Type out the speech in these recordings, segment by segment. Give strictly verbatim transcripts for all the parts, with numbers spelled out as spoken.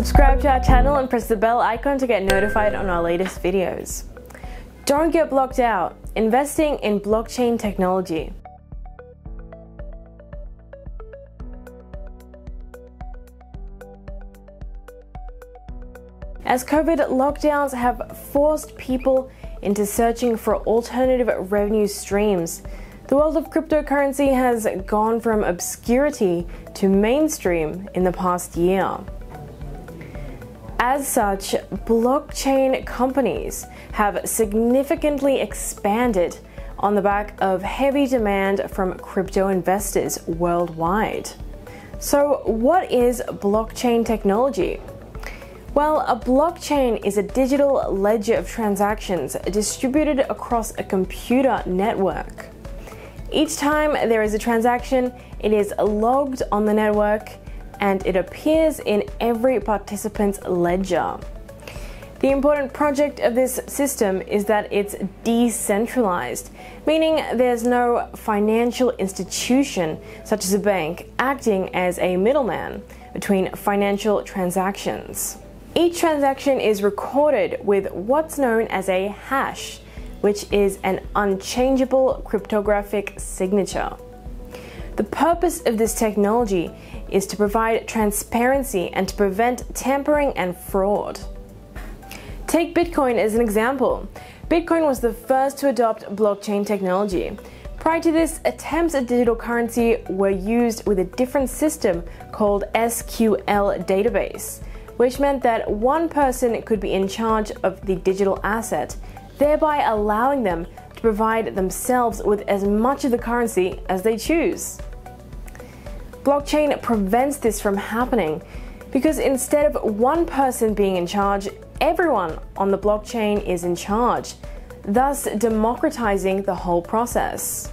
Subscribe to our channel and press the bell icon to get notified on our latest videos. Don't get blocked out. Investing in blockchain technology. As COVID lockdowns have forced people into searching for alternative revenue streams, the world of cryptocurrency has gone from obscurity to mainstream in the past year. As such, blockchain companies have significantly expanded on the back of heavy demand from crypto investors worldwide. So, what is blockchain technology? Well, a blockchain is a digital ledger of transactions distributed across a computer network. Each time there is a transaction, it is logged on the network and it appears in every participant's ledger. The important project of this system is that it's decentralized, meaning there's no financial institution, such as a bank, acting as a middleman between financial transactions. Each transaction is recorded with what's known as a hash, which is an unchangeable cryptographic signature. The purpose of this technology is to provide transparency and to prevent tampering and fraud. Take Bitcoin as an example. Bitcoin was the first to adopt blockchain technology. Prior to this, attempts at digital currency were used with a different system called S Q L database, which meant that one person could be in charge of the digital asset, thereby allowing them to provide themselves with as much of the currency as they choose. Blockchain prevents this from happening because instead of one person being in charge, everyone on the blockchain is in charge, thus democratizing the whole process.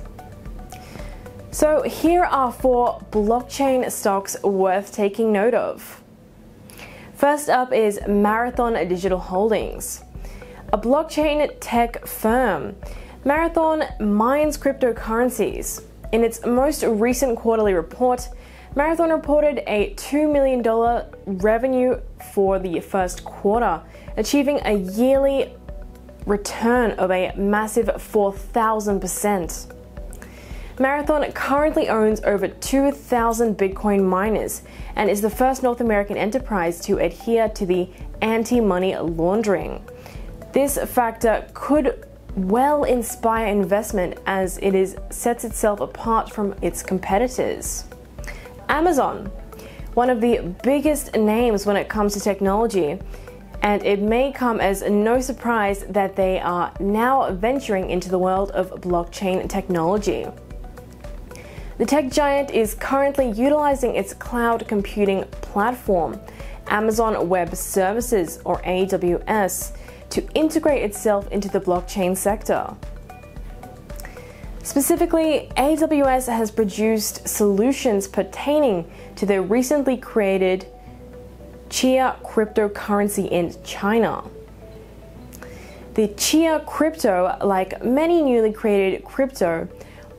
So here are four blockchain stocks worth taking note of. First up is Marathon Digital Holdings, a blockchain tech firm. Marathon mines cryptocurrencies. In its most recent quarterly report, Marathon reported a two million dollars revenue for the first quarter, achieving a yearly return of a massive four thousand percent. Marathon currently owns over two thousand Bitcoin miners and is the first North American enterprise to adhere to the anti-money laundering. This factor could well inspire investment as it is, sets itself apart from its competitors. Amazon, one of the biggest names when it comes to technology, and it may come as no surprise that they are now venturing into the world of blockchain technology. The tech giant is currently utilizing its cloud computing platform, Amazon Web Services, or A W S, to integrate itself into the blockchain sector. Specifically, A W S has produced solutions pertaining to the recently created Chia cryptocurrency in China. The Chia crypto, like many newly created crypto,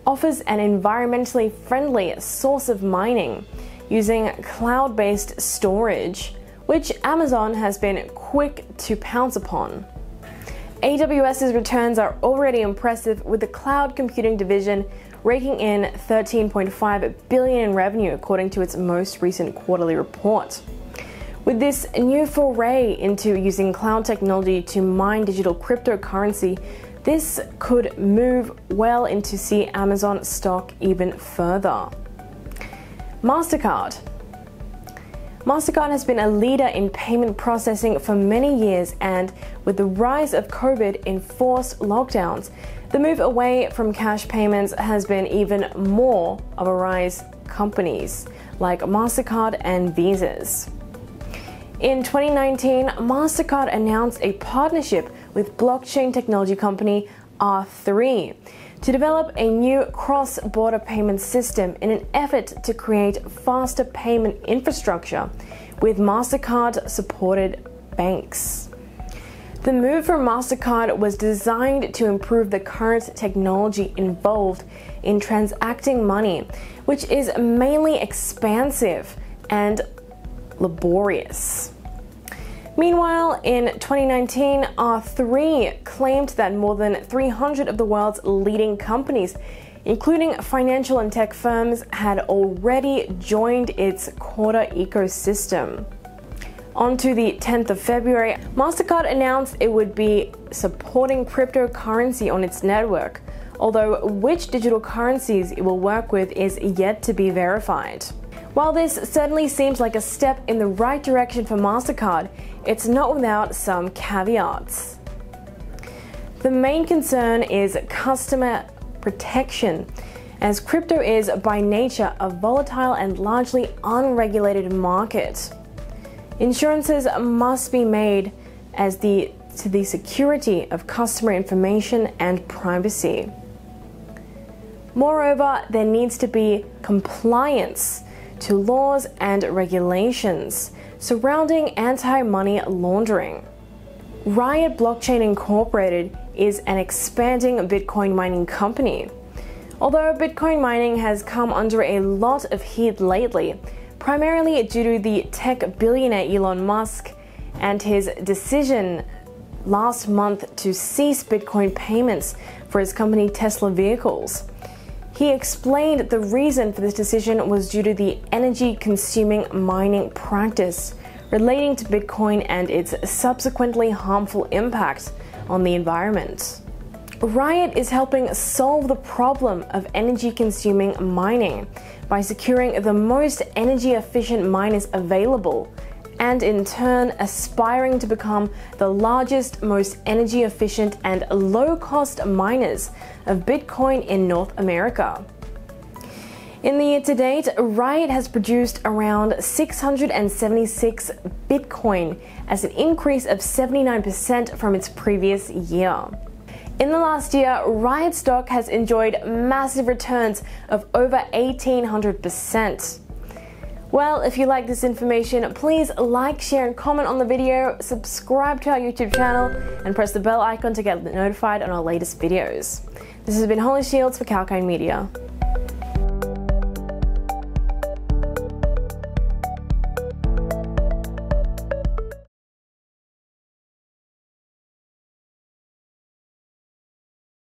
offers an environmentally friendly source of mining using cloud-based storage, which Amazon has been quick to pounce upon. A W S's returns are already impressive, with the cloud computing division raking in thirteen point five billion dollars in revenue according to its most recent quarterly report. With this new foray into using cloud technology to mine digital cryptocurrency, this could move well into see Amazon stock even further. Mastercard. Mastercard has been a leader in payment processing for many years, and with the rise of COVID enforced lockdowns, the move away from cash payments has been even more of a rise for companies like Mastercard and Visas. In twenty nineteen, Mastercard announced a partnership with blockchain technology company R three to develop a new cross-border payment system in an effort to create faster payment infrastructure with Mastercard-supported banks. The move from Mastercard was designed to improve the current technology involved in transacting money, which is mainly expansive and laborious. Meanwhile, in twenty nineteen, R three claimed that more than three hundred of the world's leading companies, including financial and tech firms, had already joined its Corda ecosystem. On to the tenth of February, Mastercard announced it would be supporting cryptocurrency on its network, although which digital currencies it will work with is yet to be verified. While this certainly seems like a step in the right direction for Mastercard, it's not without some caveats. The main concern is customer protection, as crypto is by nature a volatile and largely unregulated market. Insurances must be made as the, to the security of customer information and privacy. Moreover, there needs to be compliance to laws and regulations surrounding anti-money laundering. Riot Blockchain Incorporated is an expanding Bitcoin mining company. Although Bitcoin mining has come under a lot of heat lately, primarily due to the tech billionaire Elon Musk and his decision last month to cease Bitcoin payments for his company Tesla vehicles. He explained the reason for this decision was due to the energy-consuming mining practice relating to Bitcoin and its subsequently harmful impact on the environment. Riot is helping solve the problem of energy-consuming mining by securing the most energy-efficient miners available and in turn aspiring to become the largest, most energy-efficient and low-cost miners of Bitcoin in North America. In the year to date, Riot has produced around six hundred seventy-six Bitcoin, as an increase of seventy-nine percent from its previous year. In the last year, Riot stock has enjoyed massive returns of over eighteen hundred percent. Well, if you like this information, please like, share and comment on the video, subscribe to our YouTube channel and press the bell icon to get notified on our latest videos. This has been Holly Shields for Kalkine Media.